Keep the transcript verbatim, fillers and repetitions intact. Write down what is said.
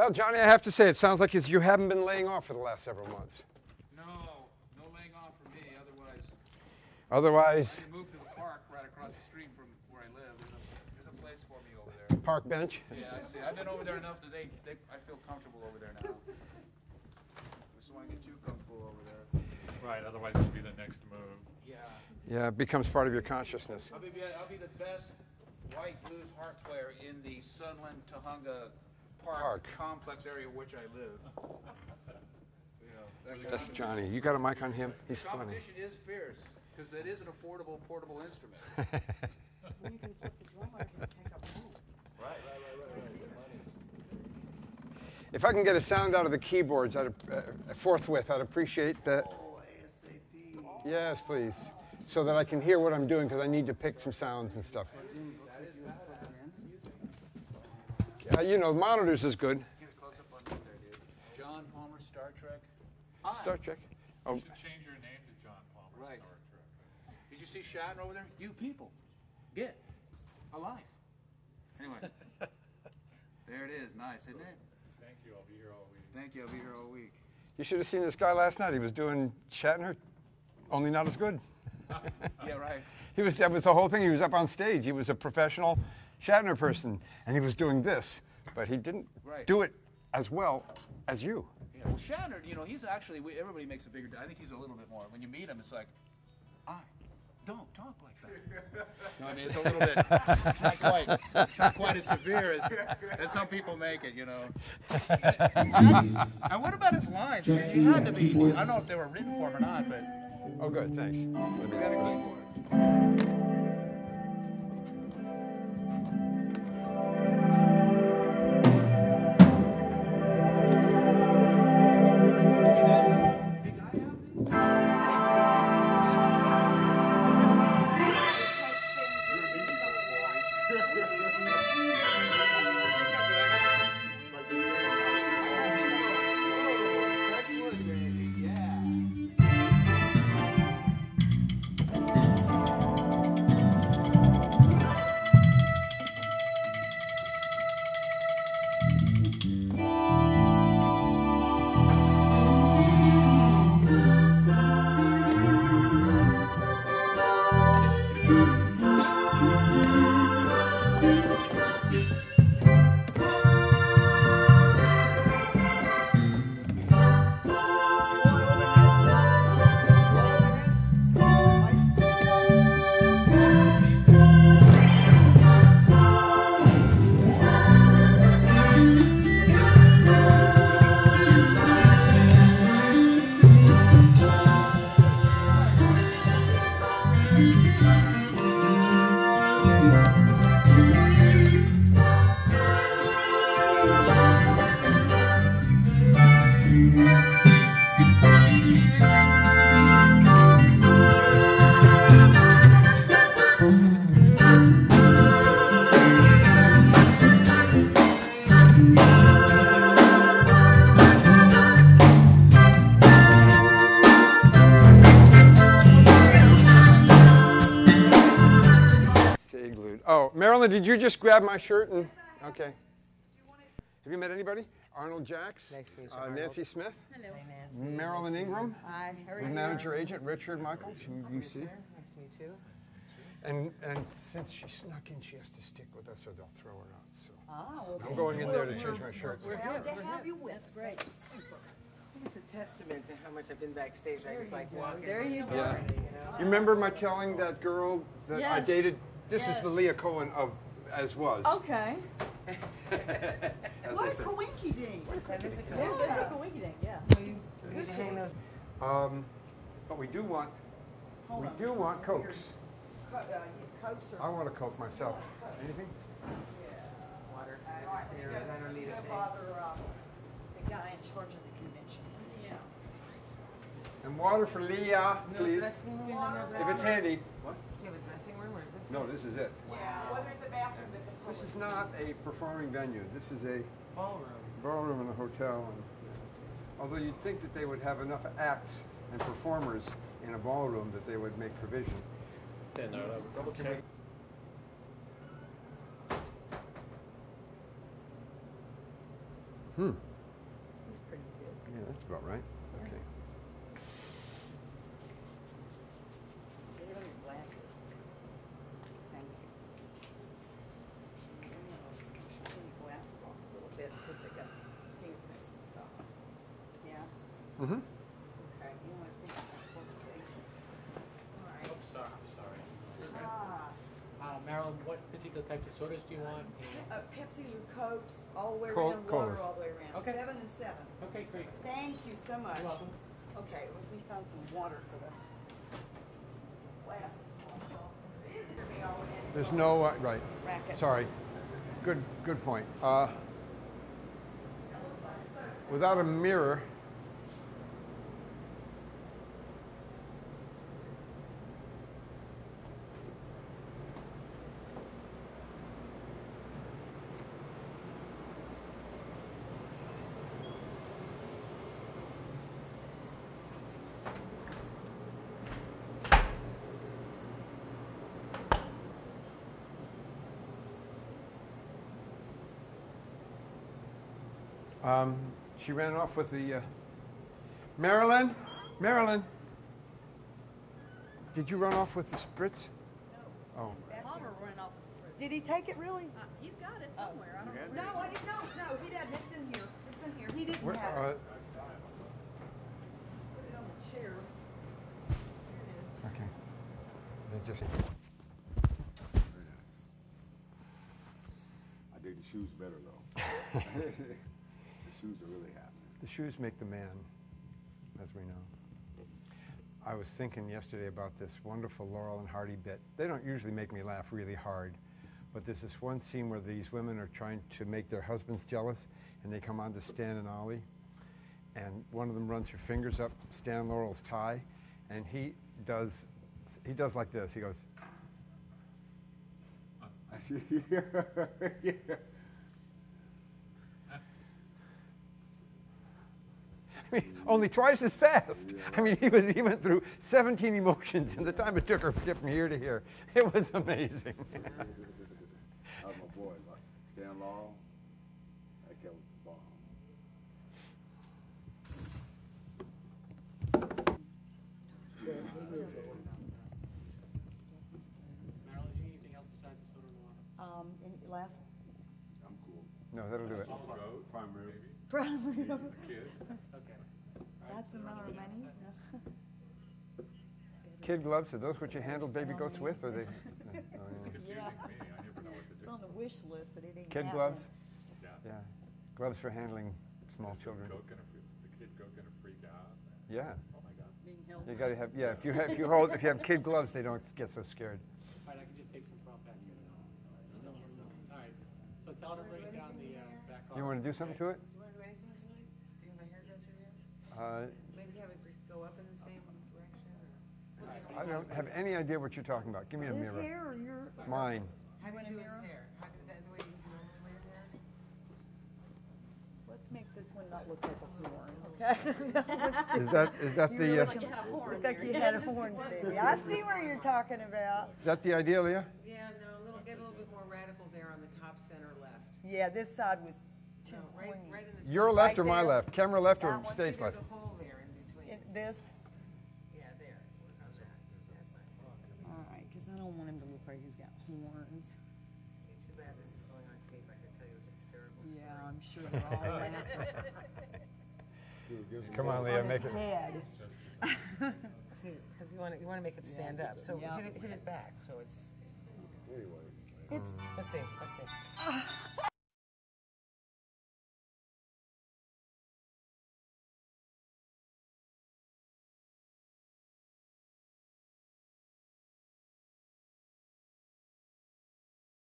Well, Johnny, I have to say, it sounds like you haven't been laying off for the last several months. No, no laying off for me, otherwise... Otherwise... I moved to the park right across the street from where I live. There's a, there's a place for me over there. Park bench? Yeah, I see. I've been over there enough that they, they, I feel comfortable over there now. I just want to get you comfortable over there. Right, otherwise it'll be the next move. Yeah. Yeah, it becomes part of your consciousness. I'll be, I'll be the best white blues harp player in the Sunland Tahunga Park, Park complex area in which I live. You know, that That's Johnny. You got a mic on him? He's funny. Competition is fierce because it is an affordable portable instrument. When you can flip the drum, I can take up home. Right, right, right, right, right. If I can get a sound out of the keyboards I'd, uh, forthwith, I'd appreciate that. Oh, ASAP. Yes, please. So that I can hear what I'm doing because I need to pick some sounds and stuff. Uh, you know, monitors is good. Get a close-up on that there, dude. John Palmer, Star Trek. Hi. Star Trek. Oh. You should change your name to John Palmer, right. Star Trek. Did you see Shatner over there? You people, get alive. Anyway, there it is. Nice, isn't it? Thank you. I'll be here all week. Thank you. I'll be here all week. You should have seen this guy last night. He was doing Shatner, only not as good. Yeah, right. He was. That was the whole thing. He was up on stage. He was a professional Shatner person, and he was doing this, but he didn't right. do it as well as you. Yeah, well, Shatner, you know, he's actually, we, everybody makes a bigger deal. I think he's a little bit more. When you meet him, it's like, I don't talk like that. No, I mean, it's a little bit, not quite, it's not quite as severe as, as some people make it, you know. And, and what about his lines? I mean, he had to be, I don't know if they were written for him or not, but. Oh, good, thanks. We got a keyboard. Marilyn, did you just grab my shirt? And okay. Have you met anybody? Arnold Jacks. Nice to meet you, uh, Nancy Smith. Hello. Hi, Nancy. Marilyn Ingram. Hi. How are you? Manager agent Richard Mikuls. Who you see? Nice to meet you. And and since she snuck in, she has to stick with us, or they'll throw her out. So oh, okay. I'm going in there to change my shirt. We're glad to have you with. That's great. Super. It's a testament to how much I've been backstage. I was like walking. There you go. Yeah. You remember my telling that girl that yes. I dated. This yes. is the Leah Cohen of As Was. Okay. As what, a coinky ding. What a coinky ding. Yeah. What a coinky ding, yeah. So you good hang those. Um, but we do want, Hold we on. do There's want Cokes. Co uh, Cokes or I want a Coke myself. Coke. Anything? Yeah. Water. I, I, there, go, I don't need anything. bother uh, the guy in charge of the convention. Yeah. And water for Leah, please. No, if it's handy. What? You have a dressing room, or is this? No, this is it. Wow. Yeah. Well, there's a bathroom that the public. This is not a performing venue. This is a ballroom. Ballroom in a hotel. And, yeah. Although you'd think that they would have enough acts and performers in a ballroom that they would make provision. Yeah, no, no. Double check. Hmm. He's pretty big. Yeah, that's about right. Yeah. Okay. Get him your glasses. Thank you. I'm going to show your glasses off a little bit because they got fingerprints and stuff. Yeah? Mm-hmm. Okay. You want to think about something? All right. Oh, sorry. I'm sorry. Ah. Uh, Marilyn, what particular types of sodas do you want? Uh, Pepsis or Cokes, all the way Coke, around, water all the way around. Okay. Seven and seven. Okay, great. Thank you so much. You're welcome. Okay, well, we found some water for the glasses. There's no, uh, right, racket. Sorry. Good, good point. Uh, without a mirror, Um, she ran off with the, uh, Marilyn, Marilyn, did you run off with the spritz? No. Oh. Palmer ran off with the spritz. Did he take it really? Uh, he's got it somewhere. Uh, I don't know. No, it, no, no, he didn't. It's in here. It's in here. He didn't Where, have uh, it. Put it on the chair. There it is. Okay. They just... Very nice. I dig the shoes better, though. The shoes are really happening. The shoes make the man, as we know. I was thinking yesterday about this wonderful Laurel and Hardy bit. They don't usually make me laugh really hard, but there's this one scene where these women are trying to make their husbands jealous, and they come on to Stan and Ollie, and one of them runs her fingers up Stan Laurel's tie, and he does, he does like this. He goes. Yeah. I mean, only twice as fast. Yeah. I mean, he was he went through seventeen emotions in the time it took her to get from here to here. It was amazing. That was my boy, like Stan Laurel. That guy was the bomb. Marilyn, do you need anything else besides the soda and water? Um, any last? I'm cool. No, that'll do it. Primary. Probably. Okay. That's amount of money. Kid gloves, are those what you handle baby goats with? Or they? Oh, yeah. Yeah. It's on the wish list, but it ain't. Kid happening. Gloves? Yeah. Yeah. Gloves for handling small is children. The, gonna, the kid goat gonna freak out. Yeah. Oh my God. Being held. You gotta have. Yeah. If you have, if you hold, if you have kid gloves, they don't get so scared. All right. I can just take some prop back here. All right. All right. So tell her to bring down the uh, back. You want to do something to it? Uh, Maybe have it go up in the same direction. Or I don't have any idea what you're talking about. Give me a mirror. His hair or your? Mine. How do you do his hair? How is that the way you normally wear hair? Let's make this one not look like a horn, okay? no, is that is that you the? Really uh, like you had a horn. Look like you had a horn, baby. I see where you're talking about. Is that the idea, Leah? Yeah, no, a little, get a little bit more radical there on the top center left. Yeah, this side was. No, right, right in the Your left right or my there. Left? Camera left or one, stage see, left? There's a hole there in between. In this? Yeah, there. How's that? That's not all right, because I don't want him to look like he's got horns. Too bad this is going on tape. I could tell you this terrible story. Yeah, I'm sure we're all laughing. Come on, Leah, make it. Head. Because you want to, you want to make it stand yeah, up. So yeah. hit, it, hit it back. So it's. Anyway. It's. Let's see. Let's see.